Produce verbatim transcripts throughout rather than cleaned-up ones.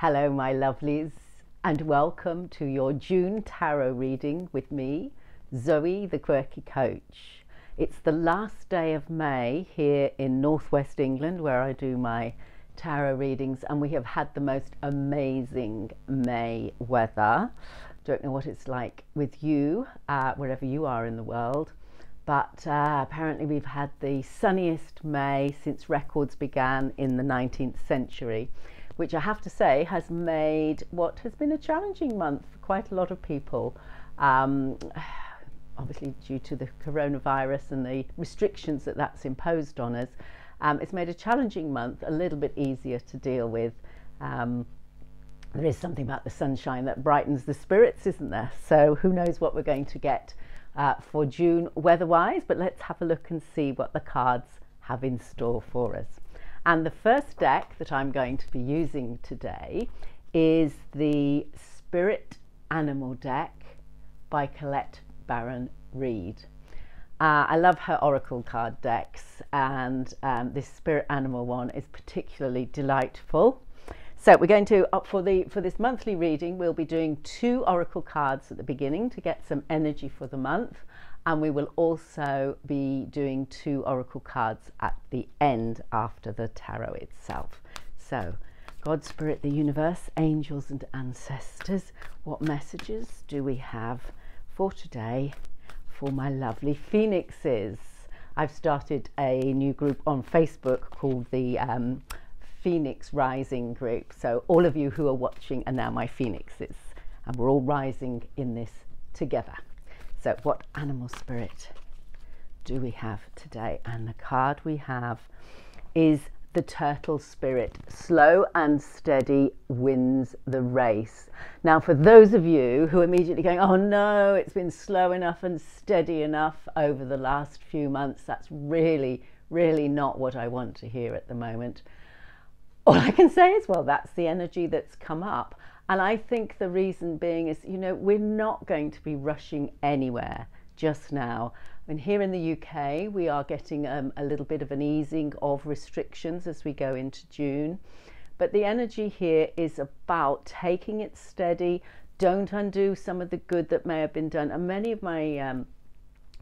Hello my lovelies, and welcome to your June tarot reading with me, Zoe the Quirky Coach. It's the last day of May here in northwest England where I do my tarot readings, and we have had the most amazing May weather. Don't know what it's like with you uh, wherever you are in the world, but uh, apparently we've had the sunniest May since records began in the nineteenth century. Which I have to say has made what has been a challenging month for quite a lot of people, um, obviously due to the coronavirus and the restrictions that that's imposed on us. Um, it's made a challenging month a little bit easier to deal with. Um, there is something about the sunshine that brightens the spirits, isn't there? So who knows what we're going to get uh, for June weather-wise, but let's have a look and see what the cards have in store for us. And the first deck that I'm going to be using today is the Spirit Animal deck by Colette Baron-Reid. Uh, I love her oracle card decks, and um, this Spirit Animal one is particularly delightful. So we're going to, up for, the, for this monthly reading, we'll be doing two oracle cards at the beginning to get some energy for the month. And we will also be doing two oracle cards at the end after the tarot itself. So, God, Spirit, the Universe, Angels and Ancestors, what messages do we have for today for my lovely Phoenixes? I've started a new group on Facebook called the um, Phoenix Rising group. So all of you who are watching are now my Phoenixes, and we're all rising in this together. So what animal spirit do we have today? And the card we have is the turtle spirit. Slow and steady wins the race. Now, for those of you who are immediately going, oh no, it's been slow enough and steady enough over the last few months, that's really, really not what I want to hear at the moment. All I can say is, well, that's the energy that's come up. And I think the reason being is, you know, we're not going to be rushing anywhere just now. I mean, here in the U K, we are getting um, a little bit of an easing of restrictions as we go into June. But the energy here is about taking it steady. Don't undo some of the good that may have been done. And many of my um,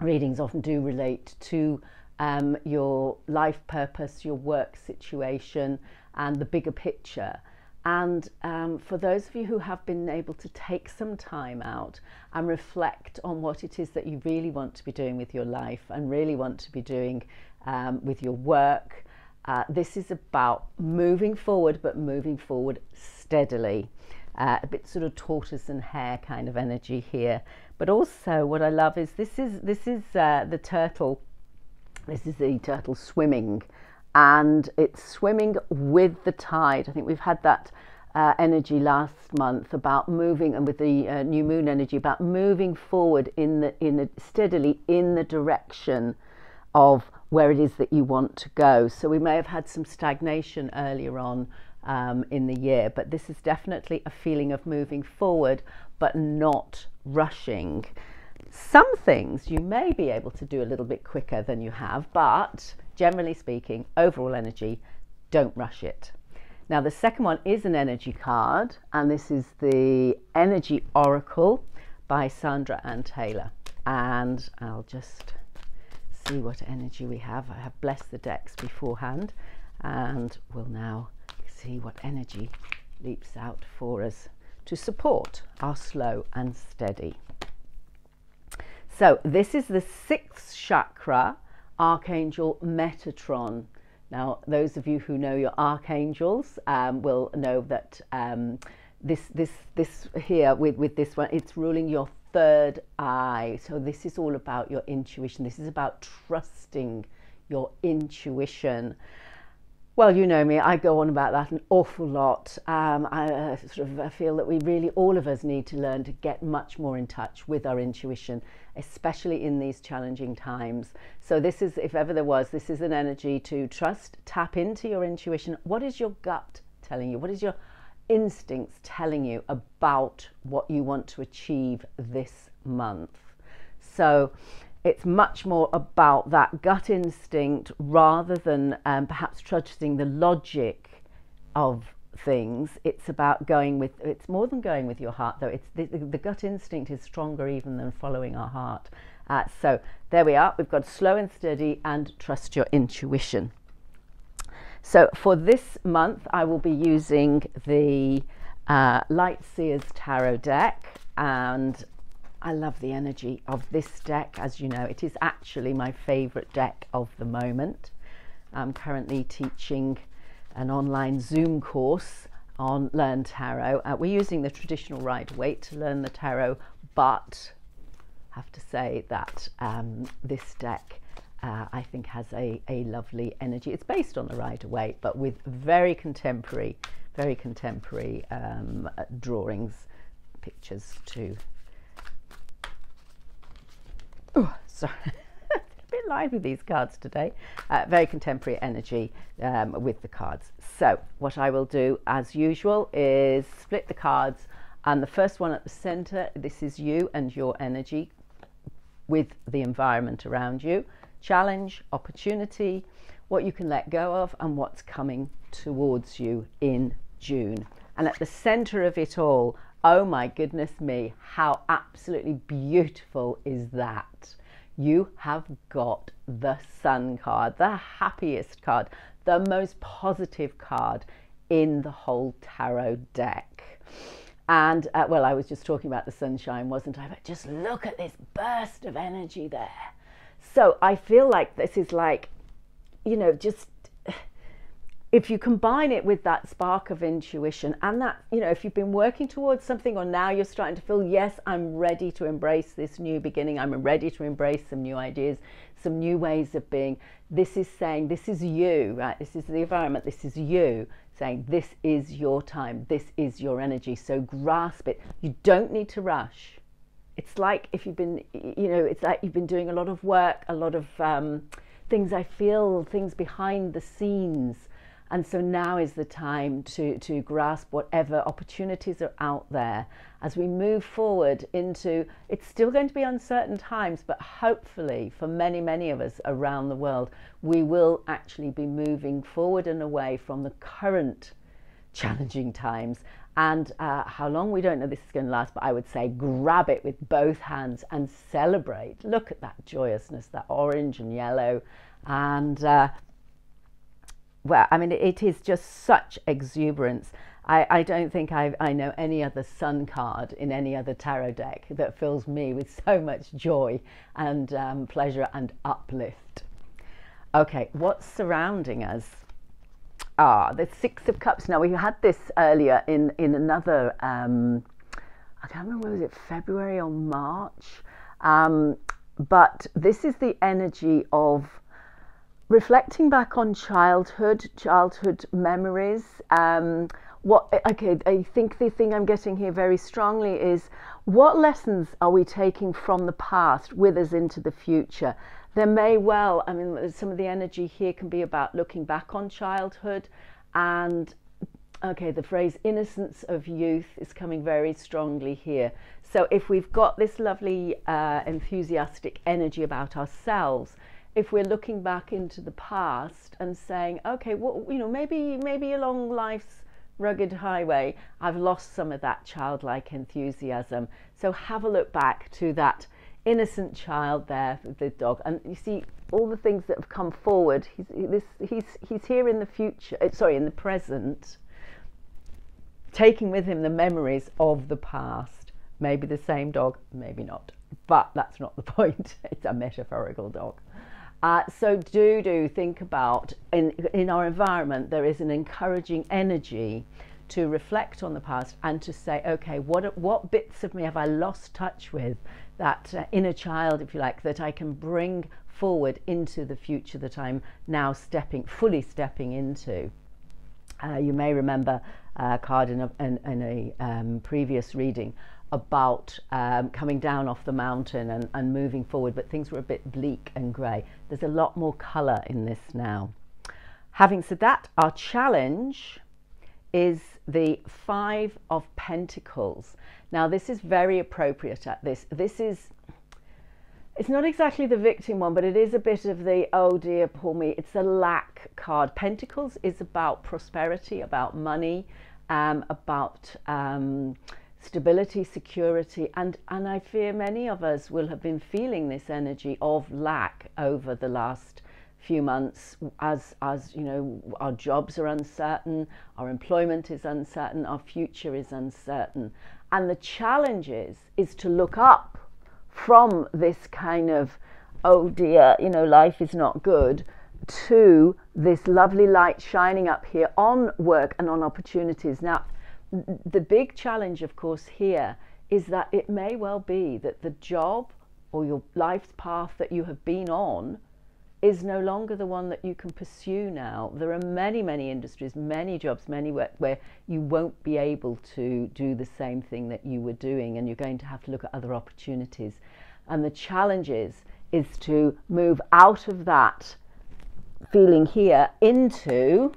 readings often do relate to um, your life purpose, your work situation, and the bigger picture. And um, for those of you who have been able to take some time out and reflect on what it is that you really want to be doing with your life and really want to be doing um, with your work, uh, this is about moving forward, but moving forward steadily. Uh, a bit sort of tortoise and hare kind of energy here. But also what I love is this is, this is uh, the turtle, this is the turtle swimming. And it's swimming with the tide. I think we've had that uh, energy last month about moving, and with the uh, new moon energy, about moving forward in the, in the, steadily in the direction of where it is that you want to go. So we may have had some stagnation earlier on um, in the year, but this is definitely a feeling of moving forward, but not rushing. Some things you may be able to do a little bit quicker than you have, but generally speaking, overall energy, don't rush it. Now, the second one is an energy card, and this is the Energy Oracle by Sandra Ann Taylor. And I'll just see what energy we have. I have blessed the decks beforehand, and we'll now see what energy leaps out for us to support our slow and steady. So this is the sixth chakra, Archangel Metatron. Now, those of you who know your archangels um, will know that um, this this this here with with this one, it's ruling your third eye. So this is all about your intuition. This is about trusting your intuition. Well, you know me, I go on about that an awful lot. Um, I uh, sort of I feel that we really, all of us need to learn to get much more in touch with our intuition, especially in these challenging times. So this is, if ever there was, this is an energy to trust, tap into your intuition. What is your gut telling you? What is your instincts telling you about what you want to achieve this month? So it's much more about that gut instinct rather than um, perhaps trusting the logic of things, it's about going with, it's more than going with your heart though, it's the, the gut instinct is stronger even than following our heart. Uh, so there we are, we've got slow and steady and trust your intuition. So for this month I will be using the uh, Light Seers Tarot deck, and I love the energy of this deck. As you know, it is actually my favourite deck of the moment. I'm currently teaching an online Zoom course on Learn Tarot. Uh, we're using the traditional Rider-Waite to learn the tarot, but I have to say that um, this deck uh, I think has a, a lovely energy. It's based on the Rider-Waite, but with very contemporary, very contemporary um, drawings, pictures too. Oh, sorry. Bit live with these cards today, uh, very contemporary energy um, with the cards. So what I will do as usual is split the cards, and the first one at the center, this is you and your energy with the environment around you, challenge, opportunity, what you can let go of and what's coming towards you in June. And at the center of it all, oh my goodness me, how absolutely beautiful is that? You have got the Sun card, the happiest card, the most positive card in the whole tarot deck. And uh, well, I was just talking about the sunshine, wasn't I? But just look at this burst of energy there. So I feel like this is like, you know, just if you combine it with that spark of intuition and that, you know, if you've been working towards something or now you're starting to feel, yes, I'm ready to embrace this new beginning. I'm ready to embrace some new ideas, some new ways of being. This is saying, this is you, right? This is the environment. This is you saying, this is your time. This is your energy. So grasp it. You don't need to rush. It's like if you've been, you know, it's like you've been doing a lot of work, a lot of um, things I feel, things behind the scenes. And so now is the time to, to grasp whatever opportunities are out there as we move forward into, it's still going to be uncertain times, but hopefully for many, many of us around the world, we will actually be moving forward and away from the current challenging times. And uh, how long, we don't know this is going to last, but I would say grab it with both hands and celebrate. Look at that joyousness, that orange and yellow, and uh, well, I mean, it is just such exuberance. I, I don't think I've, I know any other Sun card in any other tarot deck that fills me with so much joy and um, pleasure and uplift. Okay, what's surrounding us? Ah, the Six of Cups. Now, we had this earlier in, in another, um, I can't remember, was it February or March? Um, but this is the energy of reflecting back on childhood, childhood memories. Um, what, okay, I think the thing I'm getting here very strongly is what lessons are we taking from the past with us into the future? There may well, I mean, some of the energy here can be about looking back on childhood, and okay, the phrase innocence of youth is coming very strongly here. So if we've got this lovely uh, enthusiastic energy about ourselves, if we're looking back into the past and saying, okay, well, you know, maybe maybe along life's rugged highway, I've lost some of that childlike enthusiasm. So have a look back to that innocent child there, the dog. And you see all the things that have come forward. He's, this, he's, he's here in the future, sorry, in the present, taking with him the memories of the past. Maybe the same dog, maybe not. But that's not the point. It's a metaphorical dog. Uh, so do, do think about, in, in our environment, there is an encouraging energy to reflect on the past and to say, okay, what, what bits of me have I lost touch with, that uh, inner child, if you like, that I can bring forward into the future that I'm now stepping, fully stepping into. Uh, you may remember a card in a, in, in a um, previous reading about um, coming down off the mountain and, and moving forward, but things were a bit bleak and grey. There's a lot more colour in this now. Having said that, our challenge is the Five of Pentacles. Now this is very appropriate at this. This is, It's not exactly the victim one, but it is a bit of the, oh dear, poor me. It's a lack card. Pentacles is about prosperity, about money, um, about um, stability, security. And, and I fear many of us will have been feeling this energy of lack over the last few months as, as you know, our jobs are uncertain, our employment is uncertain, our future is uncertain. And the challenge is, is to look up from this kind of, oh dear, you know, life is not good, to this lovely light shining up here on work and on opportunities. Now, the big challenge, of course, here is that it may well be that the job or your life's path that you have been on is no longer the one that you can pursue now. There are many, many industries, many jobs, many where, where you won't be able to do the same thing that you were doing, and you're going to have to look at other opportunities. And the challenge is, is to move out of that feeling here into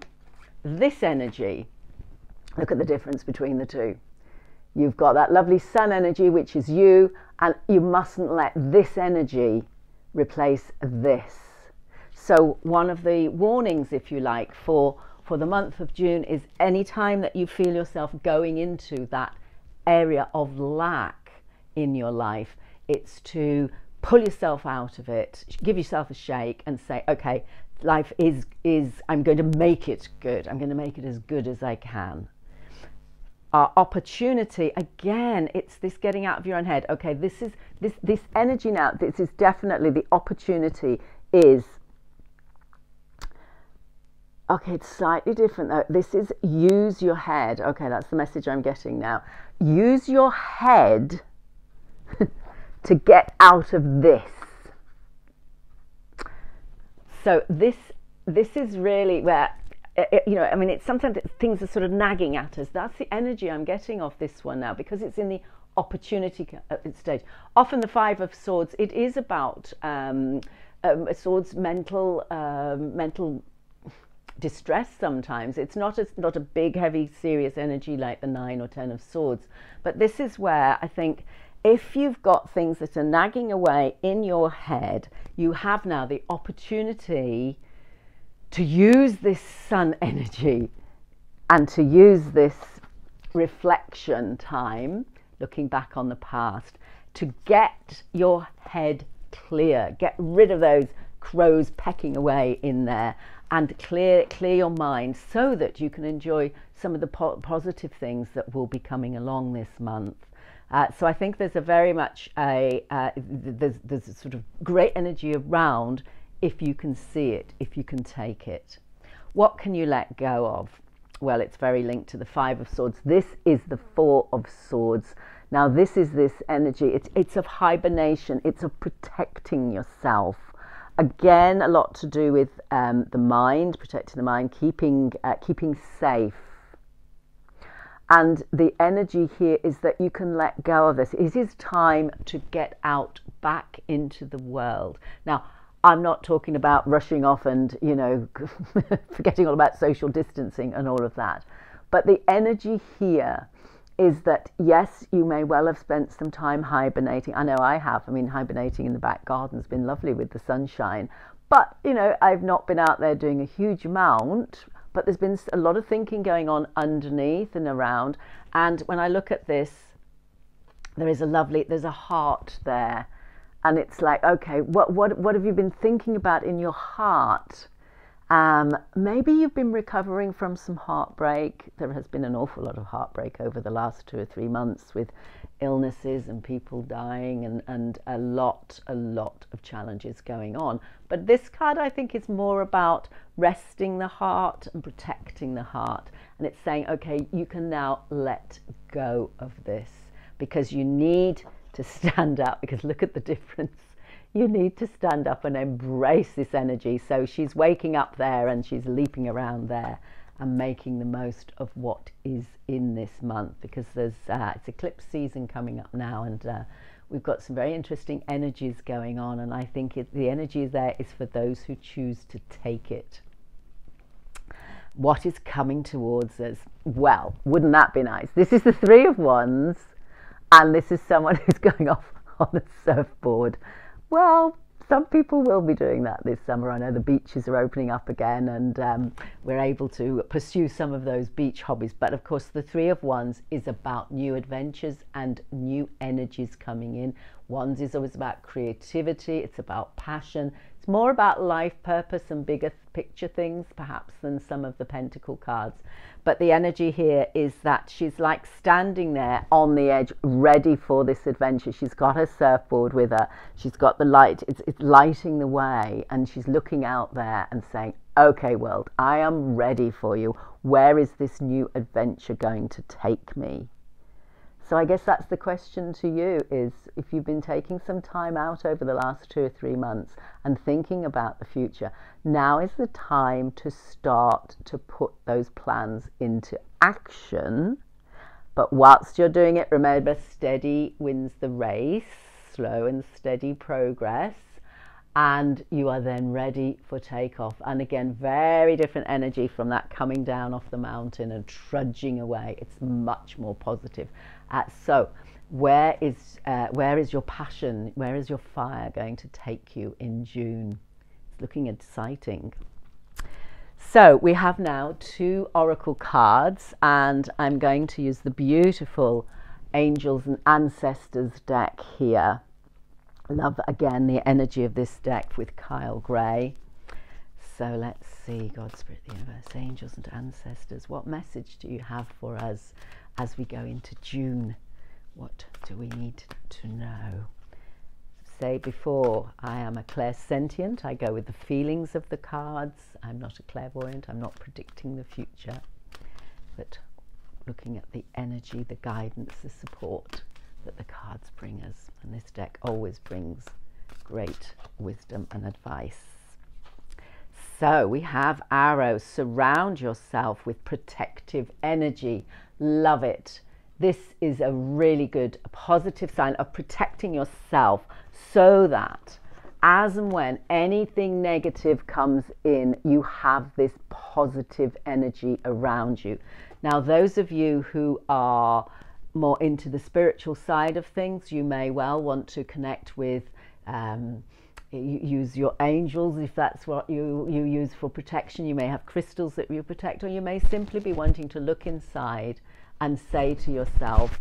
this energy. Look at the difference between the two. You've got that lovely sun energy, which is you, and you mustn't let this energy replace this. So one of the warnings, if you like, for, for the month of June is any time that you feel yourself going into that area of lack in your life, it's to pull yourself out of it, give yourself a shake and say, okay, life is, is I'm going to make it good. I'm going to make it as good as I can. Our opportunity, again, it's this getting out of your own head. Okay, this is this, this energy now, this is definitely the opportunity is, okay, it's slightly different though. This is use your head. Okay, that's the message I'm getting now. Use your head to get out of this. So this this is really where, it, you know, I mean, it's sometimes it, things are sort of nagging at us. That's the energy I'm getting off this one now, because it's in the opportunity stage. Often the Five of Swords, it is about um, um, a sword's mental, uh, mental, distress sometimes. It's not a, not a big, heavy, serious energy like the nine or ten of swords. But this is where I think if you've got things that are nagging away in your head, you have now the opportunity to use this sun energy and to use this reflection time, looking back on the past, to get your head clear, get rid of those crows pecking away in there, and clear clear your mind so that you can enjoy some of the po positive things that will be coming along this month. Uh, so I think there's a very much a uh, there's, there's a sort of great energy around if you can see it, if you can take it. What can you let go of? Well, it's very linked to the Five of Swords. This is the Four of Swords. Now this is this energy. It's, it's of hibernation. It's of protecting yourself. Again, a lot to do with um, the mind, protecting the mind, keeping, uh, keeping safe. And the energy here is that you can let go of this. It is time to get out back into the world. Now, I'm not talking about rushing off and, you know, forgetting all about social distancing and all of that. But the energy here is that, yes, you may well have spent some time hibernating. I know I have. I mean, hibernating in the back garden's been lovely with the sunshine. But, you know, I've not been out there doing a huge amount, but there's been a lot of thinking going on underneath and around. And when I look at this, there is a lovely, there's a heart there. And it's like, okay, what, what, what have you been thinking about in your heart? Um, maybe you've been recovering from some heartbreak. There has been an awful lot of heartbreak over the last two or three months with illnesses and people dying and, and a lot, a lot of challenges going on. But this card, I think, is more about resting the heart and protecting the heart. And it's saying, okay, you can now let go of this because you need to stand up, because look at the difference. You need to stand up and embrace this energy. So she's waking up there and she's leaping around there and making the most of what is in this month, because there's uh, it's eclipse season coming up now, and uh, we've got some very interesting energies going on, and I think it, the energy there is for those who choose to take it. What is coming towards us? Well, wouldn't that be nice? This is the Three of Wands, and this is someone who's going off on a surfboard. Well, some people will be doing that this summer. I know the beaches are opening up again, and um, we're able to pursue some of those beach hobbies. But of course, the Three of Wands is about new adventures and new energies coming in. Wands is always about creativity. It's about passion. It's more about life purpose and bigger picture things, perhaps, than some of the Pentacle cards. But the energy here is that she's like standing there on the edge, ready for this adventure. She's got her surfboard with her. She's got the light. It's, it's lighting the way. And she's looking out there and saying, okay, world, I am ready for you. Where is this new adventure going to take me? So I guess that's the question to you, is if you've been taking some time out over the last two or three months and thinking about the future, now is the time to start to put those plans into action. But whilst you're doing it, remember, steady wins the race, slow and steady progress. And you are then ready for takeoff. And again, very different energy from that coming down off the mountain and trudging away. It's much more positive. Uh, so where is, uh, where is your passion? Where is your fire going to take you in June? It's looking exciting. So we have now two oracle cards, and I'm going to use the beautiful Angels and Ancestors deck here. Love again the energy of this deck with Kyle Gray. So let's see, God, Spirit, the Universe, Angels and Ancestors, what message do you have for us as we go into June? What do we need to know? Say before, I am a clairsentient. I go with the feelings of the cards. I'm not a clairvoyant. I'm not predicting the future, but looking at the energy, the guidance, the support that the cards bring us. And this deck always brings great wisdom and advice. So we have arrows. Surround yourself with protective energy. Love it. This is a really good positive sign of protecting yourself, so that as and when anything negative comes in, you have this positive energy around you. Now, those of you who are more into the spiritual side of things, you may well want to connect with, um, use your angels if that's what you, you use for protection. You may have crystals that you protect, or you may simply be wanting to look inside and say to yourself,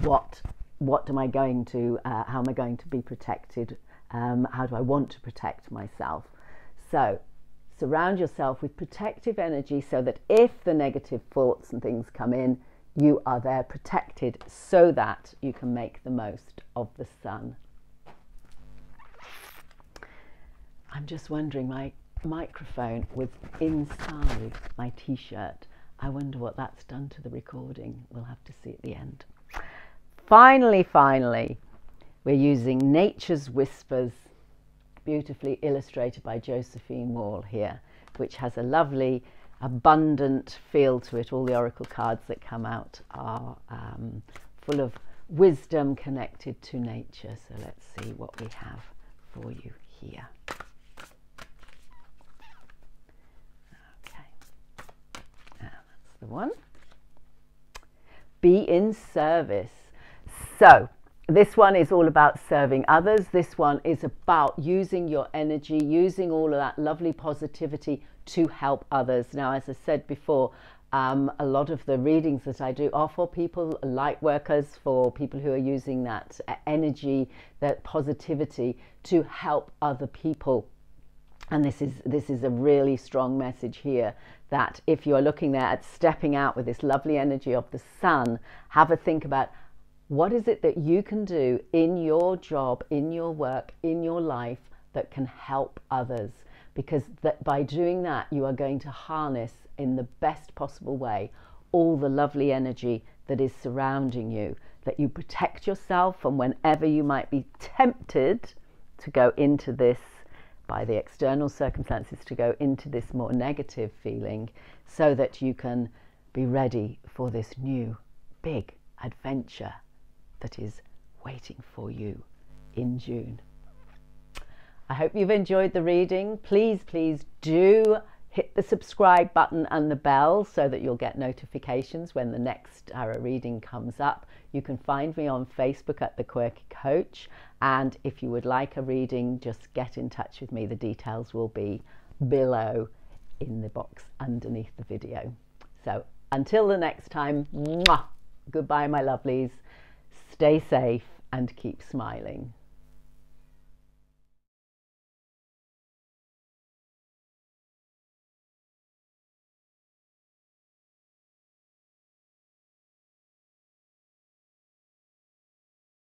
what, what am I going to, uh, how am I going to be protected? Um, how do I want to protect myself? So surround yourself with protective energy, so that if the negative thoughts and things come in, you are there protected, so that you can make the most of the sun. I'm just wondering, my microphone was inside my t-shirt. I wonder what that's done to the recording. We'll have to see at the end. Finally, finally, we're using Nature's Whispers, beautifully illustrated by Josephine Wall here, which has a lovely abundant feel to it. All the oracle cards that come out are um, full of wisdom connected to nature. So let's see what we have for you here. Okay, now that's the one. Be in service. So this one is all about serving others. This one is about using your energy, using all of that lovely positivity to help others. Now, as I said before, um, a lot of the readings that I do are for people, light workers, for people who are using that energy, that positivity to help other people. And this is, this is a really strong message here, that if you're looking there at stepping out with this lovely energy of the sun, have a think about, what is it that you can do in your job, in your work, in your life that can help others? Because that, by doing that, you are going to harness in the best possible way all the lovely energy that is surrounding you, that you protect yourself from whenever you might be tempted to go into this, by the external circumstances, to go into this more negative feeling, so that you can be ready for this new big adventure that is waiting for you in June. I hope you've enjoyed the reading. Please, please do Hit the subscribe button and the bell so that you'll get notifications when the next tarot reading comes up. You can find me on Facebook at The Quirky Coach, and if you would like a reading, just get in touch with me. The details will be below in the box underneath the video. So until the next time, mwah, goodbye my lovelies, stay safe and keep smiling.